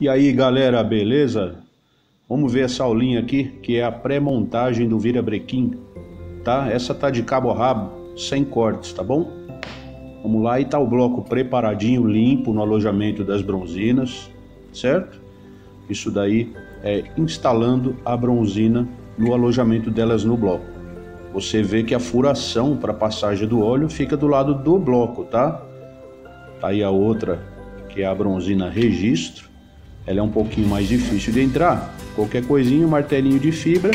E aí galera, beleza? Vamos ver essa aulinha aqui, que é a pré-montagem do virabrequim, tá? Essa tá de cabo a rabo, sem cortes, tá bom? Vamos lá, e tá o bloco preparadinho, limpo no alojamento das bronzinas, certo? Isso daí é instalando a bronzina no alojamento delas no bloco. Você vê que a furação para passagem do óleo fica do lado do bloco, tá? Tá aí a outra, que é a bronzina registro. Ela é um pouquinho mais difícil de entrar. Qualquer coisinha, martelinho de fibra,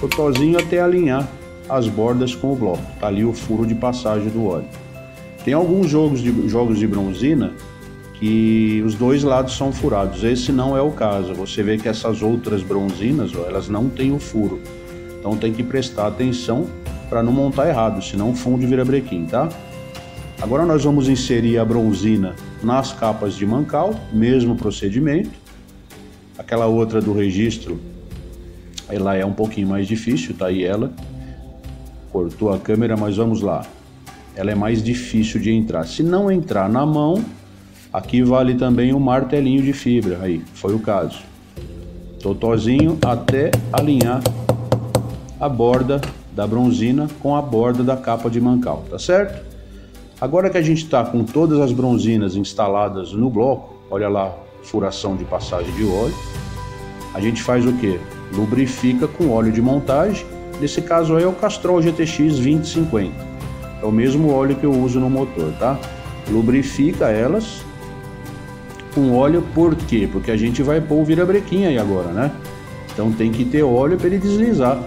totozinho até alinhar as bordas com o bloco. Tá ali o furo de passagem do óleo. Tem alguns jogos de bronzina que os dois lados são furados. Esse não é o caso. Você vê que essas outras bronzinas, ó, elas não têm o furo. Então tem que prestar atenção para não montar errado, senão funde virabrequim, tá? Agora nós vamos inserir a bronzina nas capas de mancal, mesmo procedimento. Aquela outra do registro, ela é um pouquinho mais difícil, tá aí ela. Cortou a câmera, mas vamos lá. Ela é mais difícil de entrar. Se não entrar na mão, aqui vale também um martelinho de fibra, aí foi o caso. Totozinho até alinhar a borda da bronzina com a borda da capa de mancal, tá certo? Agora que a gente está com todas as bronzinas instaladas no bloco, olha lá, furação de passagem de óleo, a gente faz o que? Lubrifica com óleo de montagem, nesse caso aí é o Castrol GTX 2050, é o mesmo óleo que eu uso no motor, tá? Lubrifica elas com óleo, por quê? Porque a gente vai pôr o virabrequim aí agora, né? Então tem que ter óleo para ele deslizar.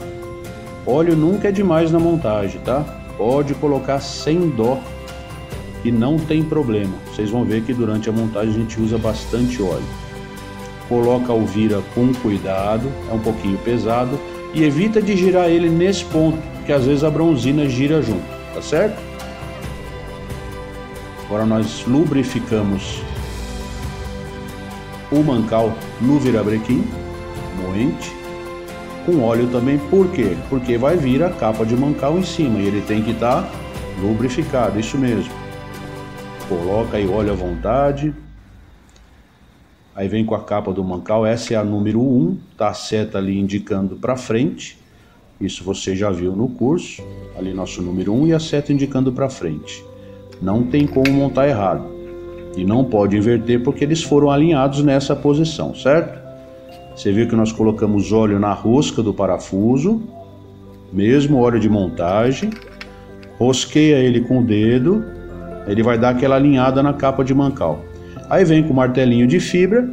Óleo nunca é demais na montagem, tá? Pode colocar sem dó e não tem problema. Vocês vão ver que durante a montagem a gente usa bastante óleo. Coloca o vira com cuidado, é um pouquinho pesado, e evita de girar ele nesse ponto, que às vezes a bronzina gira junto, tá certo? Agora nós lubrificamos o mancal no virabrequim, moente, com óleo também, por quê? Porque vai vir a capa de mancal em cima e ele tem que estar lubrificado, isso mesmo. Coloca aí óleo à vontade, aí vem com a capa do mancal, essa é a número 1, tá a seta ali indicando para frente, isso você já viu no curso, ali nosso número 1 e a seta indicando para frente. Não tem como montar errado e não pode inverter porque eles foram alinhados nessa posição, certo? Você viu que nós colocamos óleo na rosca do parafuso, mesmo óleo de montagem, rosqueia ele com o dedo, ele vai dar aquela alinhada na capa de mancal. Aí vem com o martelinho de fibra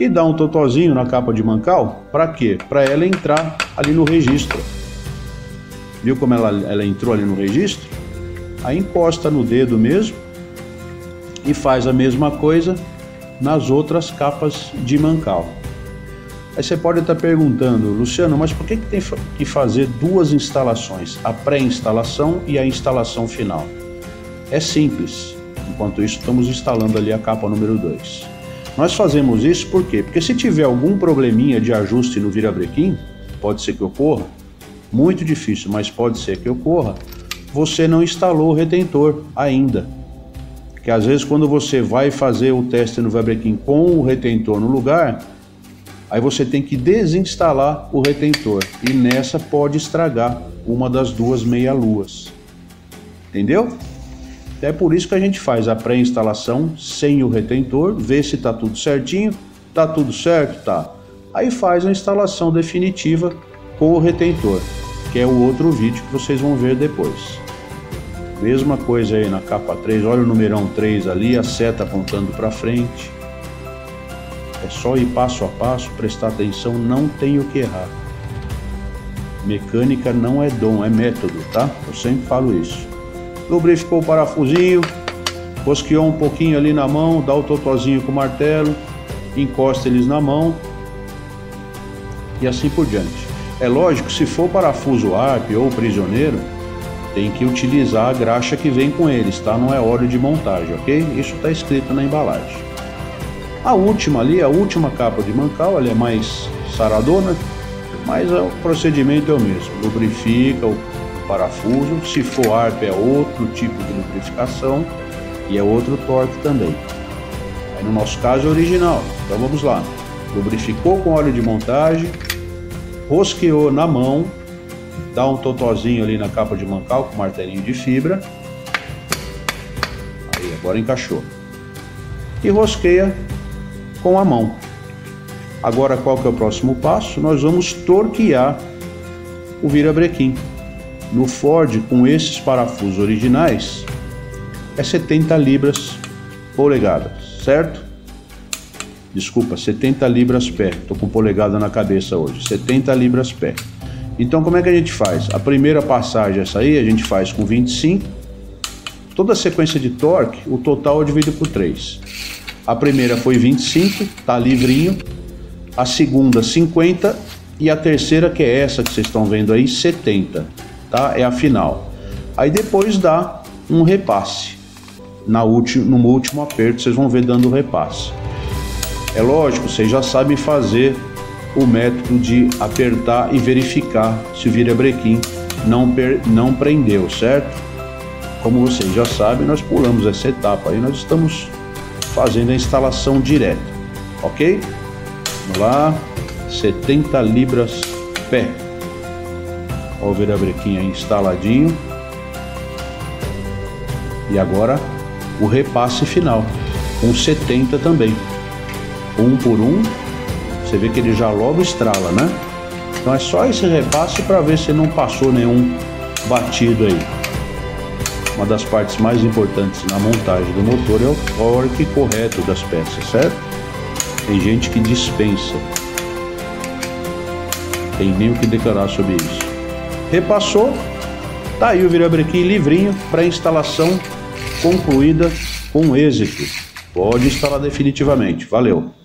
e dá um totozinho na capa de mancal, para quê? Para ela entrar ali no registro. Viu como ela entrou ali no registro? Aí encosta no dedo mesmo e faz a mesma coisa nas outras capas de mancal. Aí você pode estar perguntando, Luciano, mas por que tem que fazer duas instalações? A pré-instalação e a instalação final. É simples. Enquanto isso, estamos instalando ali a capa número 2. Nós fazemos isso por quê? Porque se tiver algum probleminha de ajuste no virabrequim, pode ser que ocorra, muito difícil, mas pode ser que ocorra, você não instalou o retentor ainda. Porque às vezes quando você vai fazer o teste no virabrequim com o retentor no lugar, aí você tem que desinstalar o retentor e nessa pode estragar uma das duas meia-luas, entendeu? É por isso que a gente faz a pré-instalação sem o retentor, vê se tá tudo certinho, tá tudo certo, tá. Aí faz a instalação definitiva com o retentor, que é o outro vídeo que vocês vão ver depois. Mesma coisa aí na capa 3, olha o numerão 3 ali, a seta apontando para frente. É só ir passo a passo, prestar atenção, não tem o que errar. Mecânica não é dom, é método, tá? Eu sempre falo isso. Lubrificou o parafusinho, rosqueou um pouquinho ali na mão, dá o totozinho com o martelo, encosta eles na mão e assim por diante. É lógico, se for parafuso ARP ou prisioneiro, tem que utilizar a graxa que vem com eles, tá? Não é óleo de montagem, ok? Isso tá escrito na embalagem. A última ali, a última capa de mancal, ela é mais saradona, mas o procedimento é o mesmo. Lubrifica o parafuso, se for ARP é outro tipo de lubrificação e é outro torque também. Aí no nosso caso é original. Então vamos lá. Lubrificou com óleo de montagem, rosqueou na mão, dá um totozinho ali na capa de mancal com martelinho de fibra. Aí agora encaixou. E rosqueia com a mão. Agora qual que é o próximo passo? Nós vamos torquear o virabrequim. No Ford, com esses parafusos originais, é 70 libras polegadas, certo? Desculpa, 70 libras pé. Tô com polegada na cabeça hoje. 70 libras pé. Então como é que a gente faz? A primeira passagem, essa aí, a gente faz com 25. Toda a sequência de torque, o total eu divido por 3. A primeira foi 25, tá livrinho. A segunda 50 e a terceira, que é essa que vocês estão vendo aí, 70, tá? É a final. Aí depois dá um repasse. No último aperto vocês vão ver dando o repasse. É lógico, vocês já sabem fazer o método de apertar e verificar se o virabrequim não prendeu, certo? Como vocês já sabem, nós pulamos essa etapa aí, nós estamos fazendo a instalação direta, ok? Vamos lá, 70 libras pé. Olha o virabrequim aí instaladinho. E agora o repasse final, com 70 também. Um por um, você vê que ele já logo estrala, né? Então é só esse repasse para ver se não passou nenhum batido aí. Uma das partes mais importantes na montagem do motor é o torque correto das peças, certo? Tem gente que dispensa. Tem nem o que declarar sobre isso. Repassou, tá aí o virabrequim livrinho para instalação concluída com êxito. Pode instalar definitivamente. Valeu!